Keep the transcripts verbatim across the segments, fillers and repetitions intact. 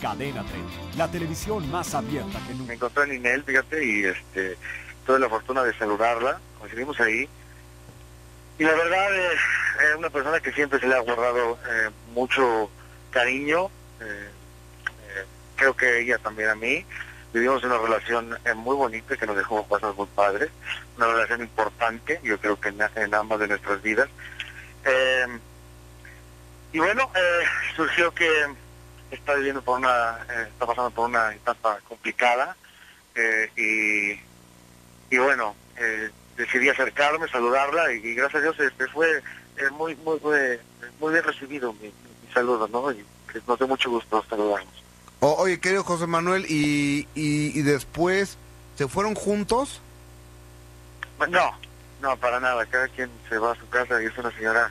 Cadena tres, la televisión más abierta que nunca. Me encontré en Inel, fíjate, y este, tuve la fortuna de saludarla, coincidimos ahí. Y la verdad es eh, una persona que siempre se le ha guardado eh, mucho cariño, eh, eh, creo que ella también a mí. Vivimos una relación eh, muy bonita que nos dejó pasar muy padres, una relación importante, yo creo que en, en ambas de nuestras vidas. Eh, y bueno, eh, surgió que está viviendo por una, eh, está pasando por una etapa complicada eh, y, y bueno, eh, decidí acercarme, saludarla y, y gracias a Dios este, fue eh, muy, muy, muy, muy bien recibido mi, mi saludo, ¿no? Y nos dio mucho gusto saludarnos. O, oye, querido José Manuel, ¿y, y, y después se fueron juntos? No, no, para nada. Cada quien se va a su casa y es una señora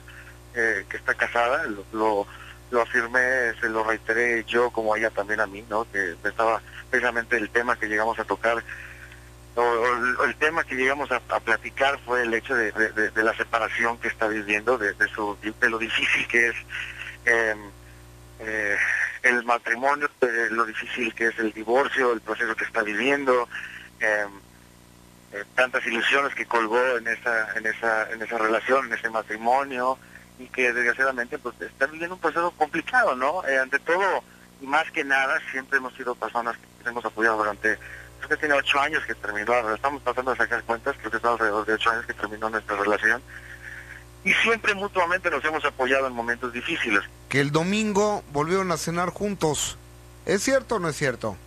eh, que está casada. Lo, lo, lo afirmé, se lo reiteré yo como ella también a mí, ¿no? Que estaba precisamente el tema que llegamos a tocar, o, o el tema que llegamos a, a platicar fue el hecho de, de, de, de la separación que está viviendo, de, de, su, de lo difícil que es... Eh, eh, el matrimonio, eh, lo difícil que es el divorcio, el proceso que está viviendo, eh, eh, tantas ilusiones que colgó en esa, en esa, en esa relación, en ese matrimonio, y que desgraciadamente pues está viviendo un proceso complicado, ¿no? Eh, ante todo, y más que nada, siempre hemos sido personas que hemos apoyado durante, creo que tiene ocho años que terminó, estamos tratando de sacar cuentas, creo que está alrededor de ocho años que terminó nuestra relación, y siempre mutuamente nos hemos apoyado en momentos difíciles. Que el domingo volvieron a cenar juntos. ¿Es cierto o no es cierto?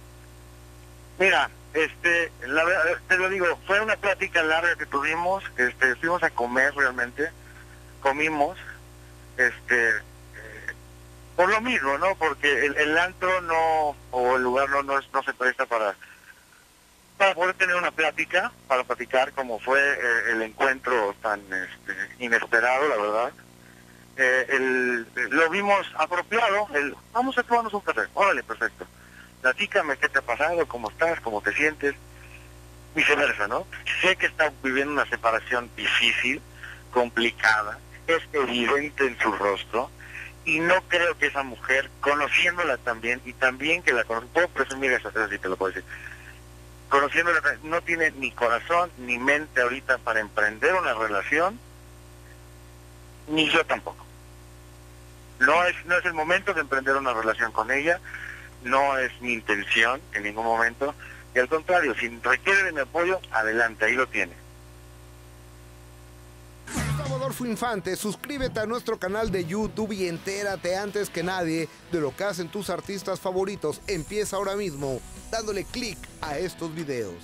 Mira, este, la verdad, te lo digo, fue una plática larga que tuvimos, este, fuimos a comer realmente, comimos, este, eh, por lo mismo, ¿no? Porque el, el antro no, o el lugar no, no, es, no se presta para, para poder tener una plática, para platicar como fue eh, el encuentro tan este, inesperado, la verdad. Eh, el, lo vimos apropiado, el, vamos a tomarnos un café, órale, perfecto, platícame qué te ha pasado, cómo estás, cómo te sientes, viceversa, ¿no? Sé que está viviendo una separación difícil, complicada, es evidente en su rostro, y no creo que esa mujer, conociéndola también, y también que la conozco, puedo presumir eso, eso sí te lo puedo decir, conociéndola, no tiene ni corazón, ni mente ahorita para emprender una relación, ni yo tampoco. No es, no es el momento de emprender una relación con ella, no es mi intención en ningún momento, y al contrario, si requiere de mi apoyo, adelante, ahí lo tiene. Adolfo Infante, suscríbete a nuestro canal de YouTube y entérate antes que nadie de lo que hacen tus artistas favoritos. Empieza ahora mismo dándole clic a estos videos.